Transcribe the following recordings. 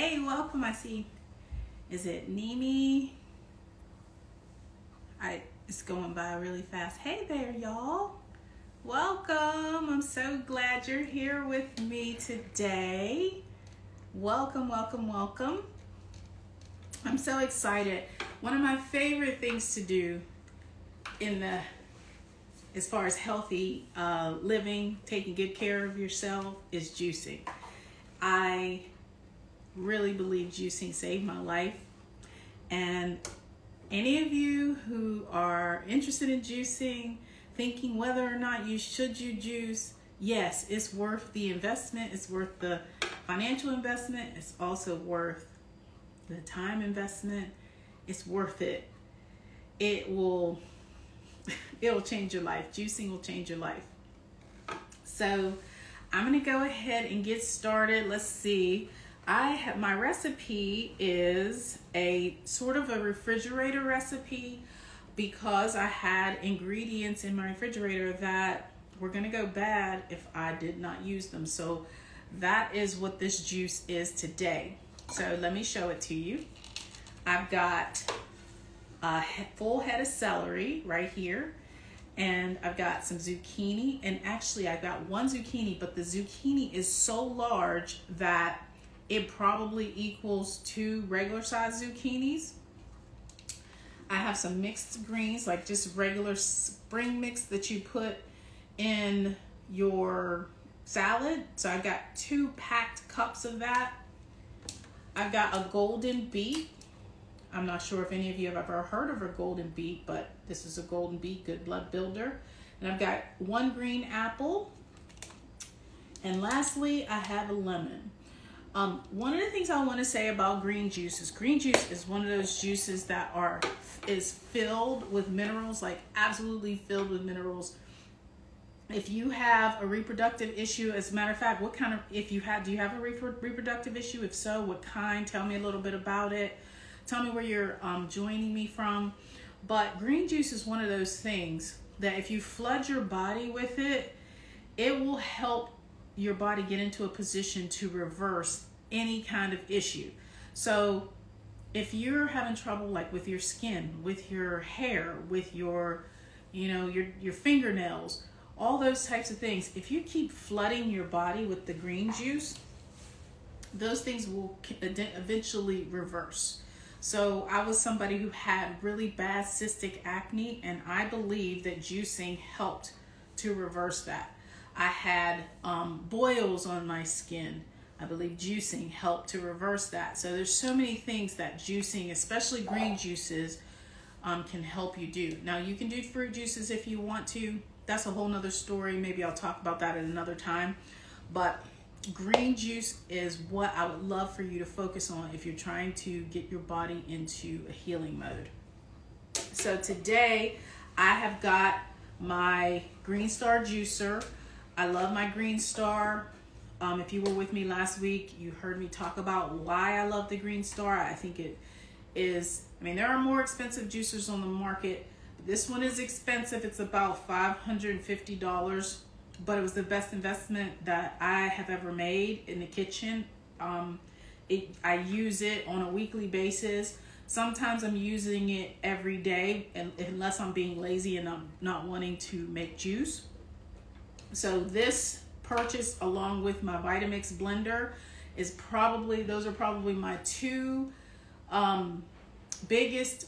Hey, welcome. I see, is it Nimi? It's going by really fast. Hey there, y'all. Welcome. I'm so glad you're here with me today. Welcome, welcome, welcome. I'm so excited. One of my favorite things to do in the, as far as healthy living, taking good care of yourself, is juicing. I really believe juicing saved my life. And any of you who are interested in juicing, thinking whether or not you should juice, yes, it's worth the investment. It's worth the financial investment. It's also worth the time investment. It's worth it. It'll change your life. Juicing will change your life. So I'm gonna go ahead and get started. Let's see. I have, my recipe is a sort of a refrigerator recipe because I had ingredients in my refrigerator that were gonna go bad if I did not use them. So that is what this juice is today. So let me show it to you. I've got a full head of celery right here, and I've got some zucchini, and actually I've got one zucchini, but the zucchini is so large that it probably equals 2 regular size zucchinis. I have some mixed greens, like just regular spring mix that you put in your salad. So I've got 2 packed cups of that. I've got a golden beet. I'm not sure if any of you have ever heard of a golden beet, but this is a golden beet, good blood builder. And I've got 1 green apple. And lastly, I have a lemon. One of the things I want to say about green juice is one of those juices that is filled with minerals, like absolutely filled with minerals. If you have a reproductive issue, as a matter of fact, do you have a reproductive issue? If so, what kind? Tell me a little bit about it. Tell me where you're joining me from. But green juice is one of those things that if you flood your body with it, it will help your body get into a position to reverse any kind of issue. So if you're having trouble, like with your skin, with your hair, with your, you know, your fingernails, all those types of things, if you keep flooding your body with the green juice, those things will eventually reverse. So I was somebody who had really bad cystic acne, and I believe that juicing helped to reverse that. I had boils on my skin. I believe juicing helped to reverse that. So there's so many things that juicing, especially green juices, can help you do. Now you can do fruit juices if you want to. That's a whole nother story. Maybe I'll talk about that at another time. But green juice is what I would love for you to focus on if you're trying to get your body into a healing mode. So today I have got my Green Star juicer. I love my Green Star. If you were with me last week, you heard me talk about why I love the Green Star. I think it is, I mean, there are more expensive juicers on the market. This one is expensive. It's about $550, but it was the best investment that I have ever made in the kitchen. I use it on a weekly basis. Sometimes I'm using it every day, unless I'm being lazy and I'm not wanting to make juice. So this purchase, along with my Vitamix blender, is probably, those are probably my 2 biggest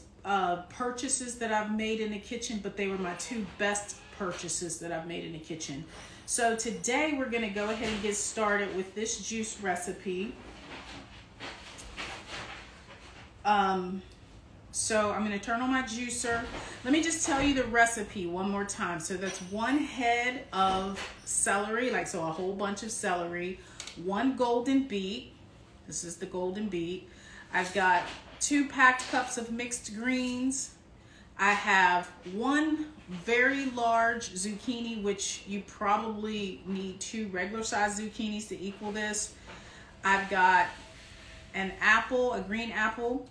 purchases that I've made in the kitchen, but they were my 2 best purchases that I've made in the kitchen. So today we're gonna go ahead and get started with this juice recipe. So I'm gonna turn on my juicer. Let me just tell you the recipe one more time. So that's 1 head of celery, like so a whole bunch of celery, 1 golden beet. This is the golden beet. I've got 2 packed cups of mixed greens. I have 1 very large zucchini, which you probably need 2 regular size zucchinis to equal this. I've got an apple, a green apple,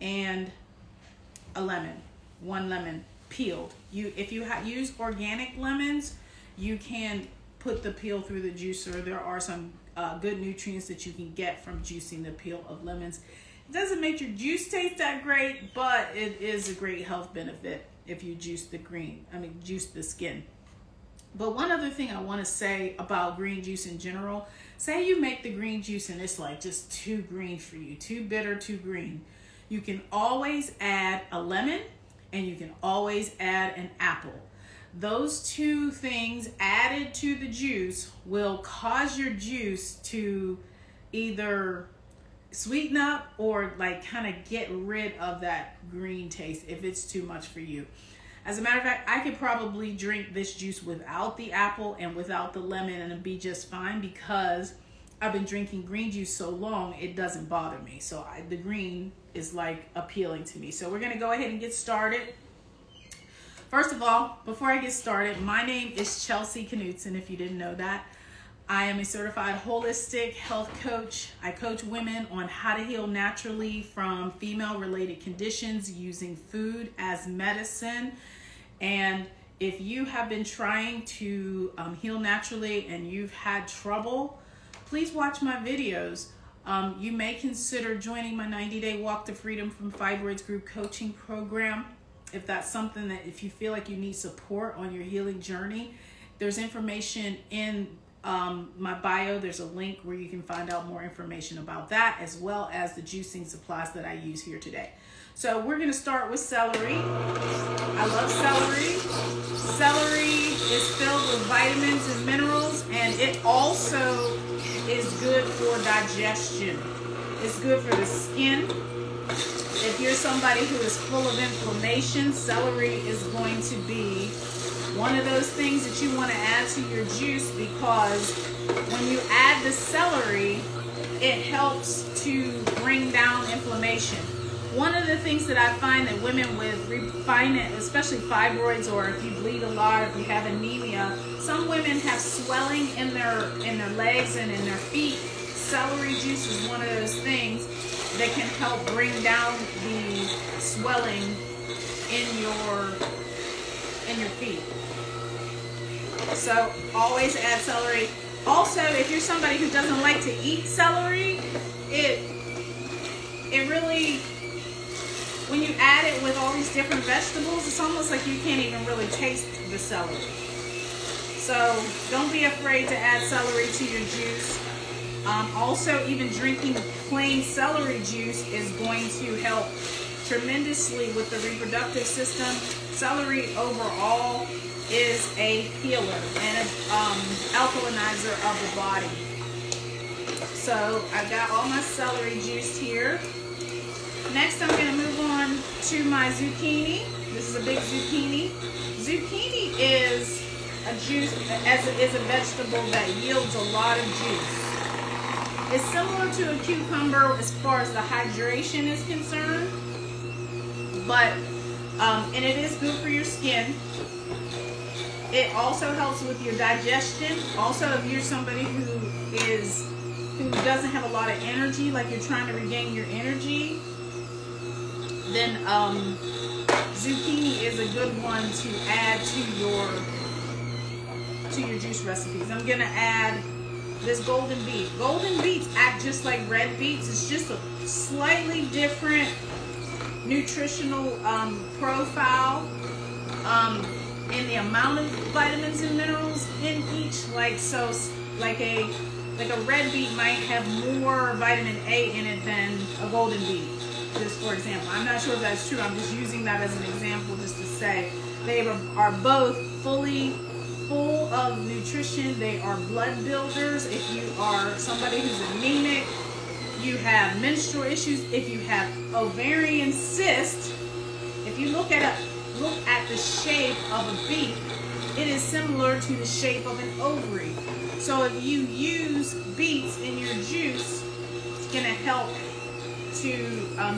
and a lemon, 1 lemon peeled. If you use organic lemons, you can put the peel through the juicer. There are some good nutrients that you can get from juicing the peel of lemons. It doesn't make your juice taste that great, but it is a great health benefit if you juice the skin. But one other thing I want to say about green juice in general, say you make the green juice and it's like just too green for you, too bitter, too green. You can always add a lemon and you can always add an apple. Those two things added to the juice will cause your juice to either sweeten up or like kind of get rid of that green taste if it's too much for you. As a matter of fact, I could probably drink this juice without the apple and without the lemon and it'd be just fine, because I've been drinking green juice so long, it doesn't bother me. So the green is like appealing to me. So we're gonna go ahead and get started. First of all, before I get started, my name is Chelsea Knutsen, if you didn't know that. I am a certified holistic health coach. I coach women on how to heal naturally from female-related conditions using food as medicine. And if you have been trying to heal naturally and you've had trouble, please watch my videos. You may consider joining my 90-day Walk to Freedom from Fibroids group coaching program. If that's something that, if you feel like you need support on your healing journey, there's information in my bio. There's a link where you can find out more information about that, as well as the juicing supplies that I use here today. So we're going to start with celery. I love celery. Celery is filled with vitamins and minerals, and it also is good for digestion. It's good for the skin. If you're somebody who is full of inflammation, celery is going to be one of those things that you want to add to your juice, because when you add the celery, it helps to bring down inflammation. One of the things that I find that women with refined, especially fibroids, or if you bleed a lot, if you have anemia, some women have swelling in their legs and in their feet. Celery juice is one of those things that can help bring down the swelling in your feet. So always add celery. Also, if you're somebody who doesn't like to eat celery, it really, when you add it with all these different vegetables, it's almost like you can't even really taste the celery. So don't be afraid to add celery to your juice. Also, even drinking plain celery juice is going to help tremendously with the reproductive system. Celery overall is a healer and an alkalinizer of the body. So I've got all my celery juice here. Next, I'm going to move on to my zucchini. This is a big zucchini. Zucchini is a juice, as it is a vegetable that yields a lot of juice. It's similar to a cucumber as far as the hydration is concerned, but and it is good for your skin. It also helps with your digestion. Also, if you're somebody who doesn't have a lot of energy, like you're trying to regain your energy, then zucchini is a good one to add to your juice recipes. I'm gonna add this golden beet. Golden beets act just like red beets. It's just a slightly different nutritional profile in the amount of vitamins and minerals in each. Like a red beet might have more vitamin A in it than a golden beet, just for example. I'm not sure if that's true. I'm just using that as an example just to say they are both full of nutrition. They are blood builders. If you are somebody who's anemic, you have menstrual issues, if you have ovarian cysts, if you look at the shape of a beet, it is similar to the shape of an ovary. So if you use beets in your juice, it's going to help to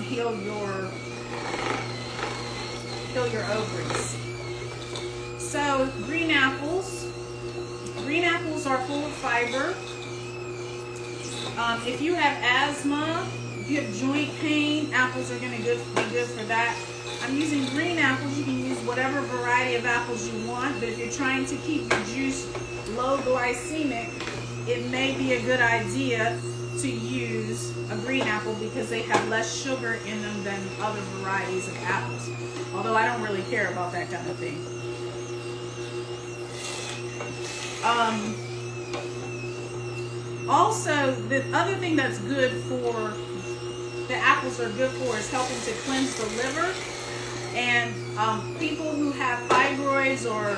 heal your ovaries. So green apples are full of fiber. If you have asthma, if you have joint pain, apples are going to be good for that. I'm using green apples. You can use whatever variety of apples you want, but if you're trying to keep your juice low glycemic, it may be a good idea to use a green apple because they have less sugar in them than other varieties of apples. Although I don't really care about that kind of thing. Also, the other thing that's good for, the apples are good for, is helping to cleanse the liver. And people who have fibroids or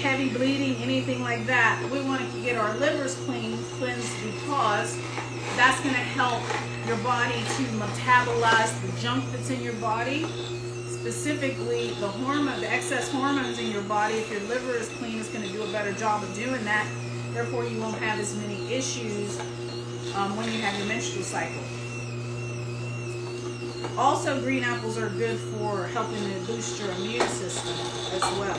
heavy bleeding, anything like that, we want to get our livers cleansed because that's going to help your body to metabolize the junk that's in your body, specifically the hormone, the excess hormones in your body. If your liver is clean, it's going to do a better job of doing that. Therefore, you won't have as many issues when you have your menstrual cycle. Also, green apples are good for helping to boost your immune system as well.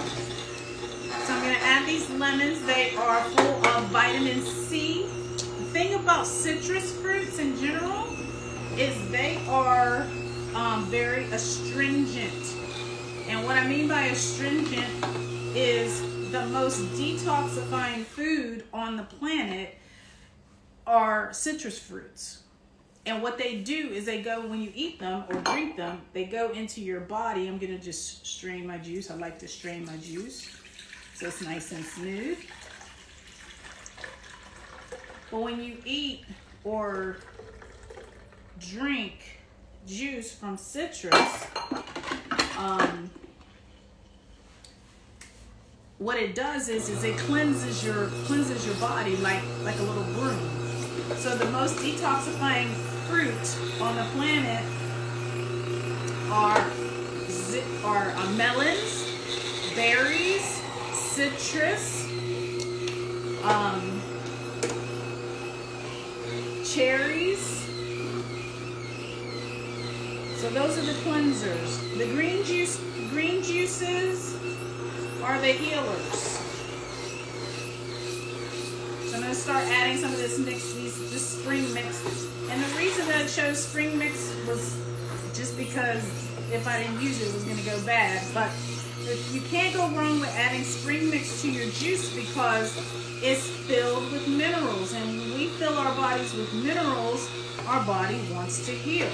So I'm going to add these lemons. They are full of vitamin C. The thing about citrus fruits in general is they are very astringent. And what I mean by astringent is the most detoxifying food on the planet are citrus fruits. And what they do is they go, when you eat them or drink them, they go into your body. I'm going to just strain my juice. I like to strain my juice so it's nice and smooth. But when you eat or drink juice from citrus, what it does is it cleanses your body like a little broom. So the most detoxifying fruit on the planet are melons, berries, citrus, cherries. So those are the cleansers. The green juices are the healers. So I'm going to start adding some of this mix, this spring mix. And the reason that I chose spring mix was just because if I didn't use it, it was going to go bad. But you can't go wrong with adding spring mix to your juice because it's filled with minerals. And when we fill our bodies with minerals, our body wants to heal.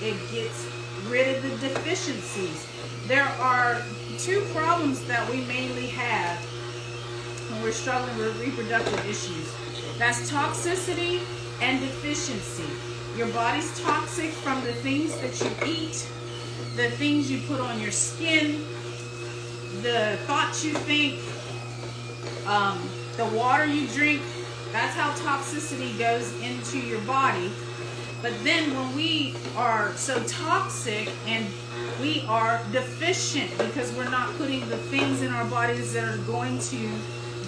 It gets rid of the deficiencies. There are two problems that we mainly have when we're struggling with reproductive issues. That's toxicity and deficiency. Your body's toxic from the things that you eat, the things you put on your skin, the thoughts you think, the water you drink. That's how toxicity goes into your body. But then when we are so toxic and we are deficient because we're not putting the things in our bodies that are going to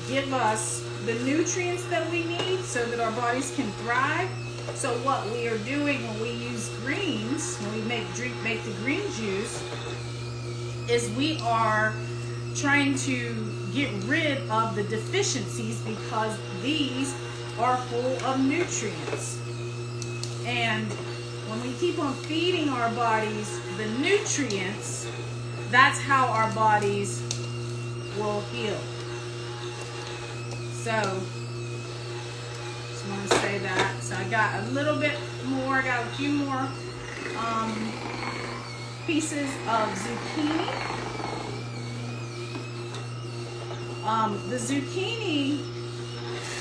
give us the nutrients that we need so that our bodies can thrive. So what we are doing when we use greens, when we make the green juice, is we are trying to get rid of the deficiencies because these are full of nutrients. And when we keep on feeding our bodies the nutrients, that's how our bodies will heal. So, just want to say that. So I got a little bit more, I got a few more pieces of zucchini. The zucchini,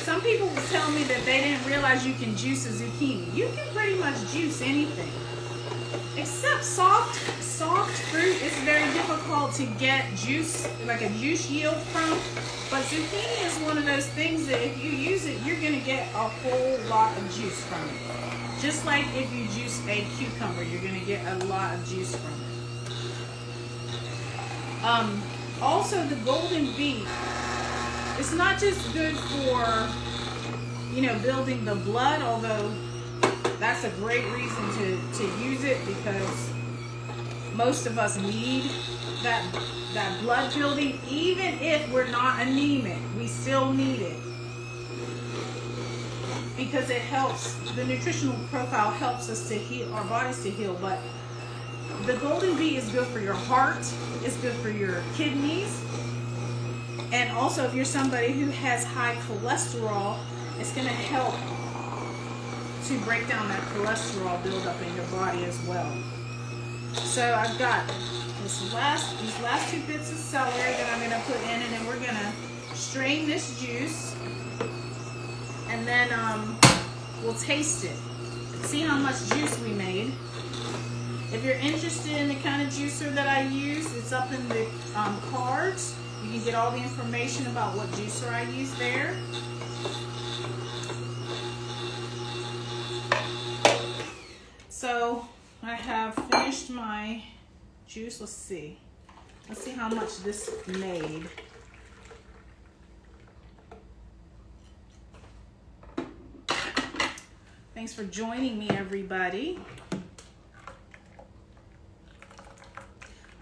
some people will tell me that they didn't realize you can juice a zucchini. You can pretty much juice anything. Except soft fruit, it's very difficult to get juice, like a juice yield from. But zucchini is one of those things that if you use it, you're going to get a whole lot of juice from it. Just like if you juice a cucumber, you're going to get a lot of juice from it. Also, the golden beet, it's not just good for, you know, building the blood, although that's a great reason to use it because most of us need that blood building. Even if we're not anemic, we still need it because it helps, the nutritional profile helps us to heal, our bodies to heal. But The golden bee is good for your heart, it's good for your kidneys, and also if you're somebody who has high cholesterol, it's going to help to break down that cholesterol buildup in your body as well. So I've got these last two bits of celery that I'm going to put in, and then we're going to strain this juice, and then we'll taste it. See how much juice we made. If you're interested in the kind of juicer that I use, it's up in the cards. You can get all the information about what juicer I use there. So I have finished my juice. Let's see. Let's see how much this made. Thanks for joining me, everybody.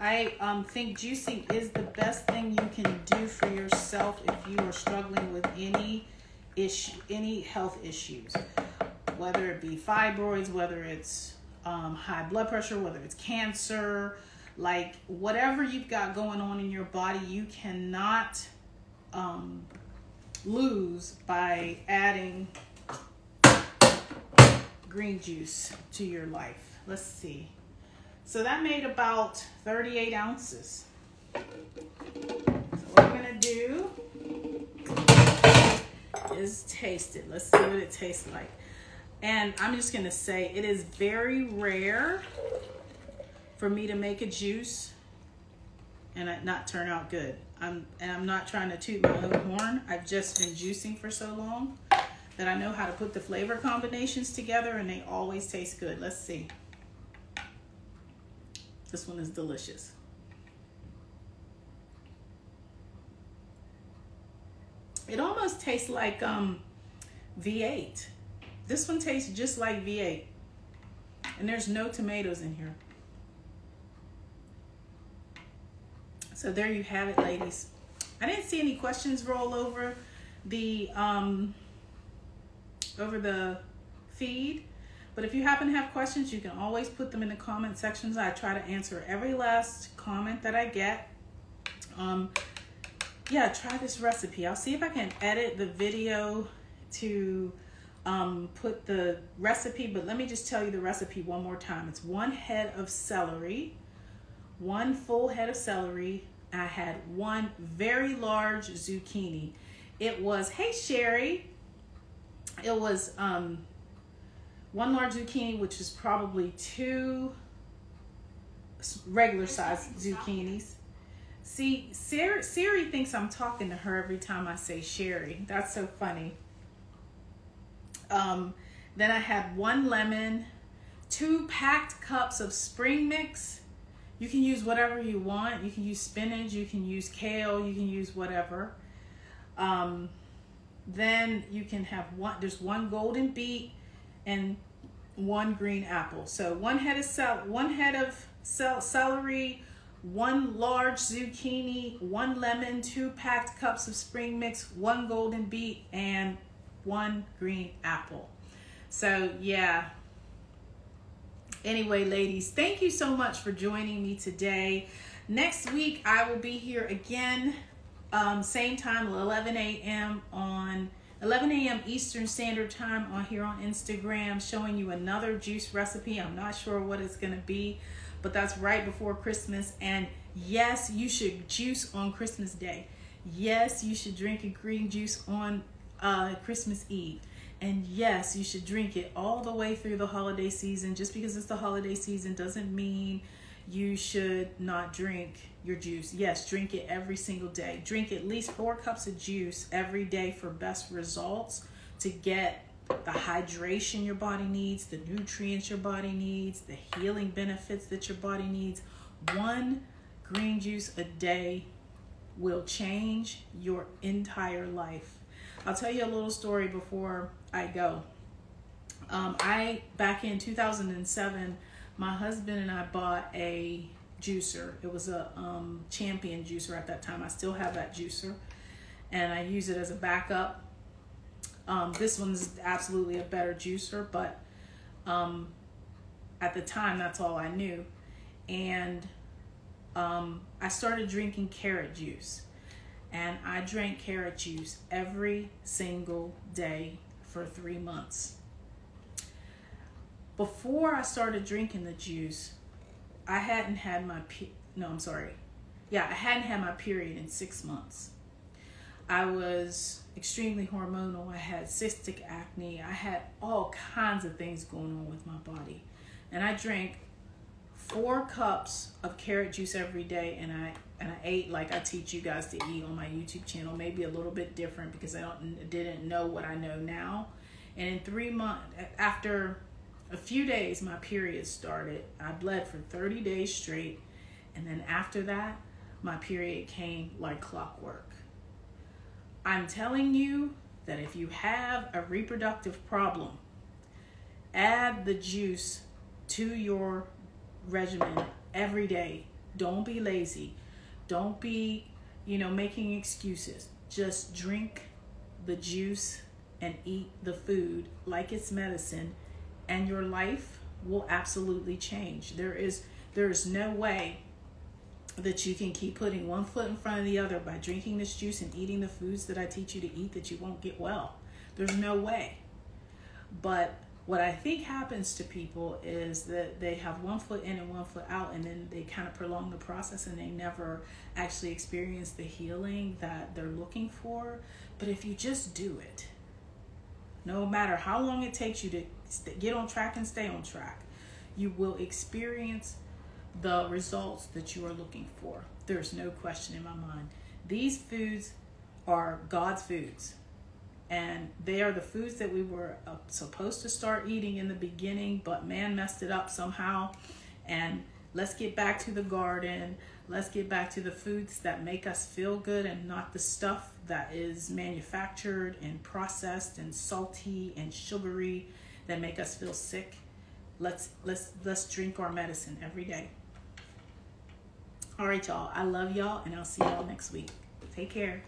I think juicing is the best thing you can do for yourself if you are struggling with any issue, any health issues. Whether it be fibroids, whether it's high blood pressure, whether it's cancer, like whatever you've got going on in your body, you cannot lose by adding green juice to your life. Let's see. So that made about 38 ounces. So what I'm gonna do is taste it. Let's see what it tastes like. And I'm just gonna say it is very rare for me to make a juice and it not turn out good. I'm not trying to toot my own horn. I've just been juicing for so long that I know how to put the flavor combinations together, and they always taste good. Let's see. This one is delicious. It almost tastes like V8. This one tastes just like V8, and there's no tomatoes in here. So there you have it, ladies. I didn't see any questions roll over the feed, but if you happen to have questions, you can always put them in the comment sections. I try to answer every last comment that I get. Yeah, try this recipe. I'll see if I can edit the video to put the recipe, but let me just tell you the recipe one more time. It's 1 full head of celery. I had 1 very large zucchini. It was, hey Sherry, it was 1 large zucchini, which is probably 2 regular sized zucchinis. See, Sherry thinks I'm talking to her every time I say Sherry. That's so funny. Then I had 1 lemon, 2 packed cups of spring mix. You can use whatever you want. You can use spinach, you can use kale, you can use whatever. Then you can have there's one golden beet and 1 green apple. So 1 head of celery, 1 large zucchini, 1 lemon, 2 packed cups of spring mix, 1 golden beet, and 1 green apple. So yeah, anyway, ladies, thank you so much for joining me today. Next week I will be here again, same time, 11 a.m. Eastern Standard Time on here on Instagram, showing you another juice recipe. I'm not sure what it's gonna be, but that's right before Christmas. And yes, you should juice on Christmas Day. Yes, you should drink a green juice on Christmas Eve. And yes, you should drink it all the way through the holiday season. Just because it's the holiday season doesn't mean you should not drink your juice. Yes, drink it every single day. Drink at least 4 cups of juice every day for best results, to get the hydration your body needs, the nutrients your body needs, the healing benefits that your body needs. 1 green juice a day will change your entire life. I'll tell you a little story before I go. Back in 2007, my husband and I bought a juicer. It was a Champion juicer at that time. I still have that juicer, and I use it as a backup. This one's absolutely a better juicer, but at the time, that's all I knew. and I started drinking carrot juice. And I drank carrot juice every single day for 3 months. Before I started drinking the juice, I hadn't had my, I hadn't had my period in 6 months. I was extremely hormonal. I had cystic acne. I had all kinds of things going on with my body. And I drank 4 cups of carrot juice every day, and I ate like I teach you guys to eat on my YouTube channel, maybe a little bit different because I didn't know what I know now. And in 3 months, after a few days, my period started. I bled for 30 days straight, and then after that, my period came like clockwork. I'm telling you that if you have a reproductive problem, add the juice to your regimen every day. Don't be lazy. Don't be, making excuses. Just drink the juice and eat the food like it's medicine, and your life will absolutely change. There is no way that you can keep putting one foot in front of the other by drinking this juice and eating the foods that I teach you to eat that you won't get well. There's no way. But what I think happens to people is that they have one foot in and one foot out, and then they kind of prolong the process and they never actually experience the healing that they're looking for. But if you just do it, no matter how long it takes you to get on track and stay on track, you will experience the results that you are looking for. There's no question in my mind. These foods are God's foods. And they are the foods that we were supposed to start eating in the beginning, but man messed it up somehow. And let's get back to the garden. Let's get back to the foods that make us feel good and not the stuff that is manufactured and processed and salty and sugary that make us feel sick. Let's drink our medicine every day. All right, y'all. I love y'all, and I'll see y'all next week. Take care.